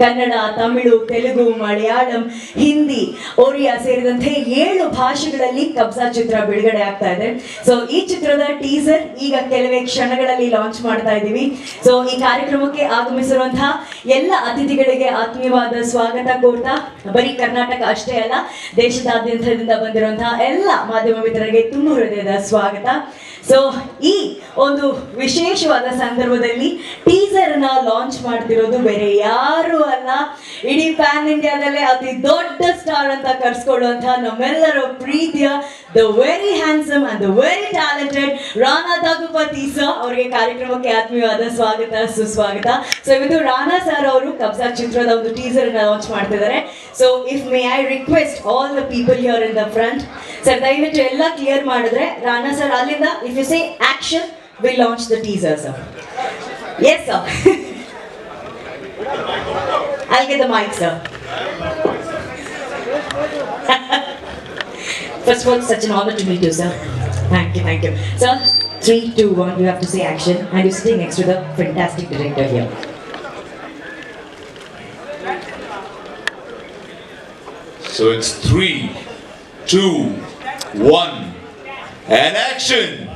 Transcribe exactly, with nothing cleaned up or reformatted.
ಕನ್ನಡ, ತಮಿಳು, ತೆಲುಗು, ಮಲಯಾಳಂ, ಹಿಂದಿ, ಒರಿಯಾ ಸೇರಿದಂತೆ ಏಳು ಭಾಷೆಗಳಲ್ಲಿ ಕಬ್ಜಾ ಚಿತ್ರ ಬಿಡುಗಡೆ ಆಗ್ತಾ ಇದೆ. ಸೊ ಈ ಚಿತ್ರದ ಟೀಸರ್ ಈಗ ಕೆಲವೇ ಕ್ಷಣಗಳಲ್ಲಿ ಲಾಂಚ್ ಮಾಡ್ತಾ ಇದ್ದೀವಿ. ಸೊ ಈ ಕಾರ್ಯಕ್ರಮಕ್ಕೆ ಆಗಮಿಸಿರುವಂತಹ ಎಲ್ಲ ಅತಿಥಿಗಳಿಗೆ ಆತ್ಮೀಯವಾದ ಸ್ವಾಗತ ಕೋರ್ತಾ, ಬರೀ ಕರ್ನಾಟಕ ಅಷ್ಟೇ ಅಲ್ಲ, ದೇಶದಾದ್ಯಂತದಿಂದ ಬಂದಿರುವಂತಹ ಎಲ್ಲ ಮಾಧ್ಯಮ ಮಿತ್ರರಿಗೆ ತುಂಬ ಹೃದಯದ ಸ್ವಾಗತ. ಸೊ ಈ ಒಂದು ವಿಶೇಷವಾದ ಸಂದರ್ಭದಲ್ಲಿ ಟೀಸರ್ ನ ಲಾಂಚ್ ಮಾಡ್ತಿರೋದು ಬೇರೆ ಯಾರು ಅಲ್ಲ, ಇಡೀ ಪ್ಯಾನ್ ಇಂಡಿಯಾದಲ್ಲೇ ಅತಿ ದೊಡ್ಡ ಸ್ಟಾರ್ ಅಂತ ಕರ್ಸ್ಕೊಳ್ಳುವಂತಹ ನಮ್ಮೆಲ್ಲರ ಪ್ರೀತಿಯ the very handsome and the very talented Rana Daggubati sir ಅವರಿಗೆ ಕಾರ್ಯಕ್ರಮಕ್ಕೆ ಆತ್ಮೀಯವಾದ ಸ್ವಾಗತ, ಸುಸ್ವಾಗತ. ಸೊ ಇವತ್ತು ರಾಣಾ ಸರ್ ಅವರು ಕಬ್ಜಾ ಚಿತ್ರದ ಒಂದು ಟೀಸರ್ ನ ಲಾಂಚ್ ಮಾಡ್ತಿದ್ದಾರೆ. So if may I request all the people here in the front, sir ದಯವಿಟ್ಟು ಎಲ್ಲ ಕ್ಲಿಯರ್ ಮಾಡಿದ್ರೆ ರಾಣಾ ಸರ್ ಅಲ್ಲಿಂದ if you say action, we launch the teaser, sir. Yes, sir. I'll get the mic, sir. First of all, it's such an honor to meet you, sir. Thank you, thank you. Sir, three, two, one, you have to say action. And you're sitting next to the fantastic director here. So it's three, two, one. And action!